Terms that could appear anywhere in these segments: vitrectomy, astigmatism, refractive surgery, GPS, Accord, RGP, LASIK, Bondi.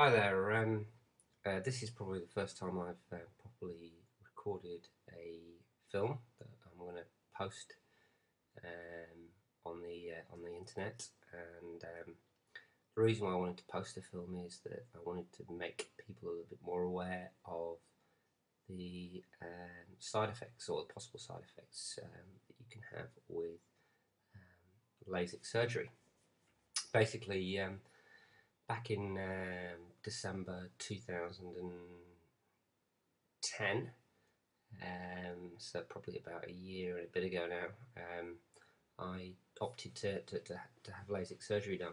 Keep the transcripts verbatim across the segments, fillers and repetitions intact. Hi there, um, uh, this is probably the first time I've uh, properly recorded a film that I'm going to post um, on the uh, on the internet, and um, the reason why I wanted to post a film is that I wanted to make people a little bit more aware of the um, side effects, or the possible side effects um, that you can have with um, LASIK surgery. Basically, um, back in um, December two thousand ten, um, so probably about a year and a bit ago now, um, I opted to, to, to, to have LASIK surgery done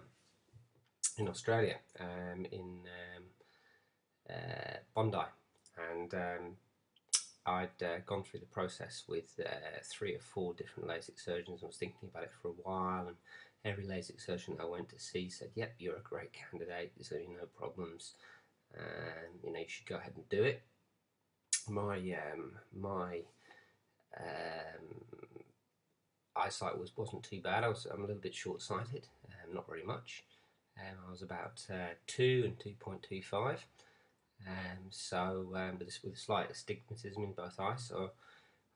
in Australia, um, in um, uh, Bondi, and um, I'd uh, gone through the process with uh, three or four different LASIK surgeons. I was thinking about it for a while, and every LASIK surgeon I went to see said, "Yep, you're a great candidate, there's going to be no problems, and you know, you should go ahead and do it." My um, my um, eyesight was, wasn't too bad. I was, I'm a little bit short-sighted, um, not very much. Um, I was about uh, two and two point two five, um, so um, with, with slight astigmatism in both eyes. So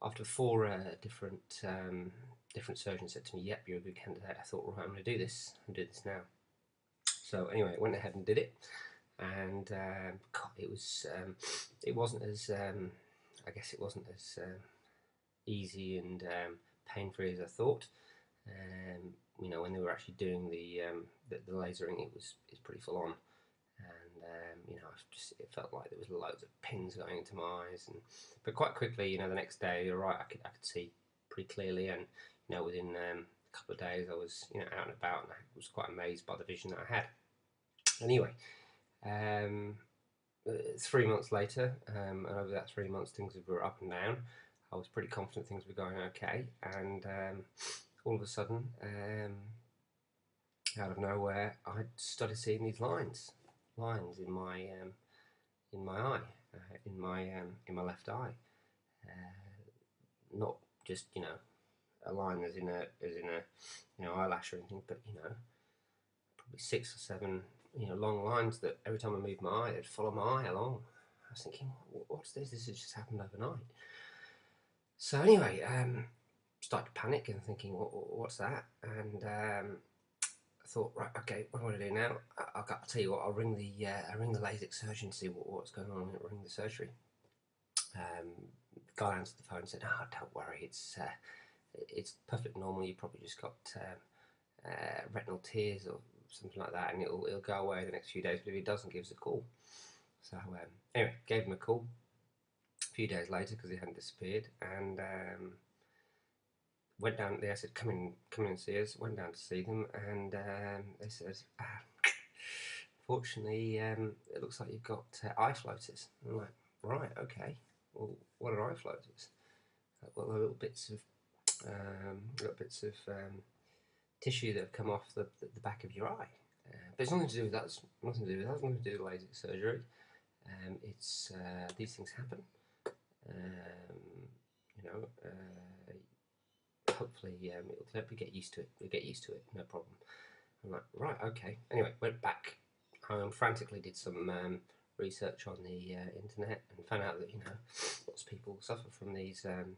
after four uh, different um, different surgeons said to me, "Yep, you're a good candidate," I thought, right, I'm going to do this. I'm doing this now. So anyway, I went ahead and did it, and um, God, it was um, it wasn't as um, I guess it wasn't as um, easy and um, pain-free as I thought. Um, you know, when they were actually doing the um, the, the lasering, it was it's pretty full on, and um, you know, I just, it felt like there was loads of pins going into my eyes, and but quite quickly, you know, the next day, all right, I could I could see pretty clearly, and you know, within um, a couple of days, I was you know out and about, and I was quite amazed by the vision that I had. Anyway, um, three months later, um, and over that three months, things were up and down. I was pretty confident things were going okay, and um, all of a sudden, um, out of nowhere, I started seeing these lines, lines in my um, in my eye, uh, in my um, in my left eye, uh, not just, you know, a line as in a as in a you know eyelash or anything, but you know, probably six or seven you know long lines that every time I moved my eye, they'd follow my eye along. I was thinking, what's this? This has just happened overnight. So anyway, um, started to panic and thinking, what, what's that? And um, I thought, right, okay, what am I going to do now? I'll, I'll tell you what, I'll ring the uh, I'll ring the LASIK surgeon and see what, what's going on, and I'll ring the surgery. Um, the guy answered the phone and said, "Oh, don't worry, it's uh, it's perfect normal. You probably just got um, uh, retinal tears or something like that, and it'll it'll go away in the next few days. But if it doesn't, give us a call." So um, anyway, gave him a call a few days later because he hadn't disappeared, and um, went down there. I said, "Come in, come in and see us." Went down to see them, and um, they said, ah, "Fortunately, um, it looks like you've got uh, eye floaters." I'm like, "Right, okay. Well, what are eye floaters?" Well, they're little bits of um, little bits of um, tissue that have come off the, the, the back of your eye. Uh, but it's nothing to do with that. It's nothing to do with that. It's nothing to do with LASIK surgery. Um, it's uh, these things happen. Um, you know, uh, hopefully, um, it'll help you get used to it. We'll get used to it. No problem. I'm like, right, okay. Anyway, went back home, frantically did some Um, research on the uh, internet, and found out that you know lots of people suffer from these um,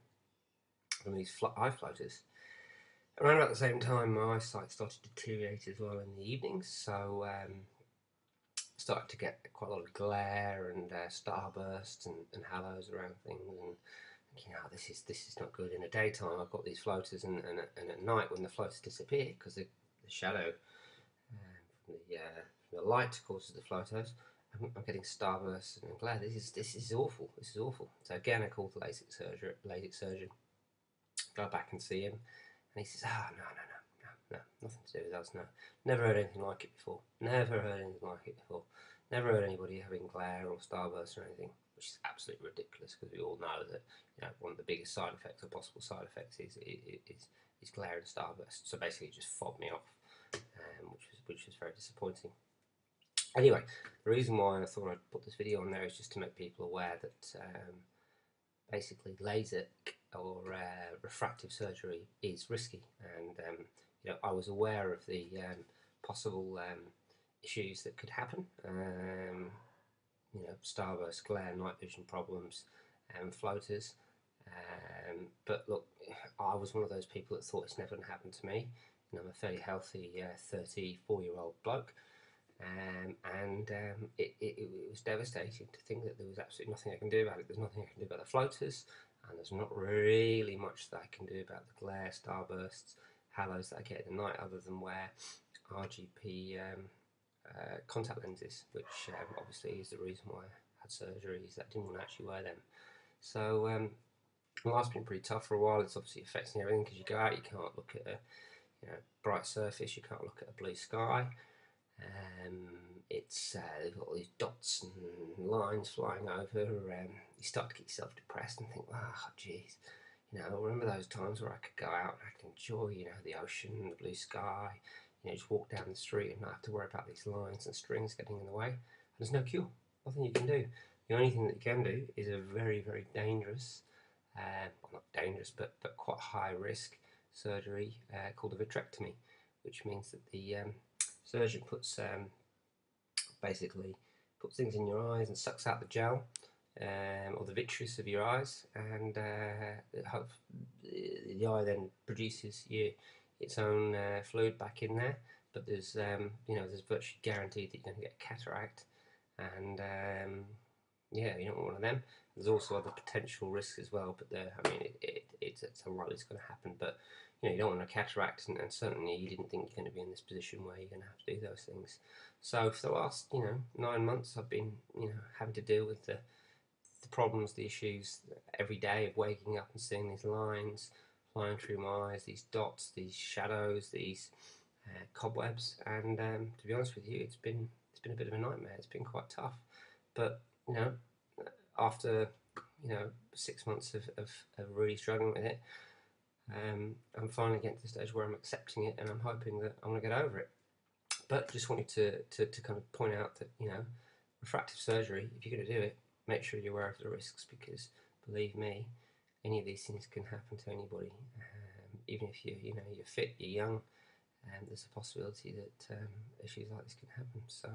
from these fl eye floaters. Around about the same time, my eyesight started to deteriorate as well in the evenings, so um, started to get quite a lot of glare and uh, starbursts and, and halos around things, and thinking, oh, this is this is not good. In the daytime, I've got these floaters, and and, and at night when the floaters disappear because the, the shadow uh, from the uh, from the light causes the floaters, I'm getting starbursts and glare. This is this is awful. This is awful. So again, I called the LASIK surgeon. LASIK surgeon, go back and see him, and he says, "Ah, oh, no, no, no, no, no, nothing to do with us. No, never heard anything like it before. Never heard anything like it before. Never heard anybody having glare or starbursts or anything," which is absolutely ridiculous because we all know that you know one of the biggest side effects or possible side effects is is is glare and starbursts. So basically, it just fobbed me off, um, which was which was very disappointing. Anyway, the reason why I thought I'd put this video on there is just to make people aware that um, basically LASIK or uh, refractive surgery is risky, and um, you know I was aware of the um, possible um, issues that could happen, um, you know, starburst glare, night vision problems, and floaters. Um, but look, I was one of those people that thought it's never going to happen to me. And I'm a fairly healthy uh, thirty-four-year-old bloke, um, and um, it, it, it was devastating to think that there was absolutely nothing I can do about it. There's nothing I can do about the floaters, and there's not really much that I can do about the glare, starbursts, halos that I get in the night, other than wear R G P um, uh, contact lenses, which um, obviously is the reason why I had surgery, is that I didn't want to actually wear them. So um, life's been pretty tough for a while. It's obviously affecting everything, because you go out, you can't look at a you know, bright surface, you can't look at a blue sky. Um, it's uh, they've got all these dots and lines flying over, and you start to get yourself depressed and think, oh geez, you know, I remember those times where I could go out and I could enjoy, you know, the ocean, the blue sky, you know, just walk down the street and not have to worry about these lines and strings getting in the way. And there's no cure, nothing you can do. The only thing that you can do is a very, very dangerous, uh, well, not dangerous, but, but quite high risk surgery uh, called a vitrectomy, which means that the um, surgeon puts um, basically puts things in your eyes and sucks out the gel um, or the vitreous of your eyes, and uh, the eye then produces you, its own uh, fluid back in there. But there's um, you know, there's virtually guaranteed that you're going to get a cataract, and um, yeah, you don't want one of them. There's also other potential risks as well, but I mean, it, it, it's, it's unlikely it's going to happen. But you know, you don't want a cataract, and, and certainly you didn't think you're going to be in this position where you're going to have to do those things. So for the last, you know, nine months, I've been, you know, having to deal with the, the problems, the issues every day of waking up and seeing these lines flying through my eyes, these dots, these shadows, these uh, cobwebs. And um, to be honest with you, it's been it's been a bit of a nightmare. It's been quite tough, but you know, after you know six months of, of, of really struggling with it, um, I'm finally getting to the stage where I'm accepting it, and I'm hoping that I'm going to get over it. But just wanted to, to, to kind of point out that, you know, refractive surgery, if you're going to do it, make sure you're aware of the risks, because believe me, any of these things can happen to anybody. Um, even if you you know you're fit, you're young, um, there's a possibility that um, issues like this can happen. So,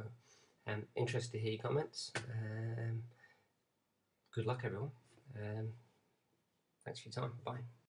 um, interested to hear your comments. Um, Good luck, everyone. Um, thanks for your time. Bye.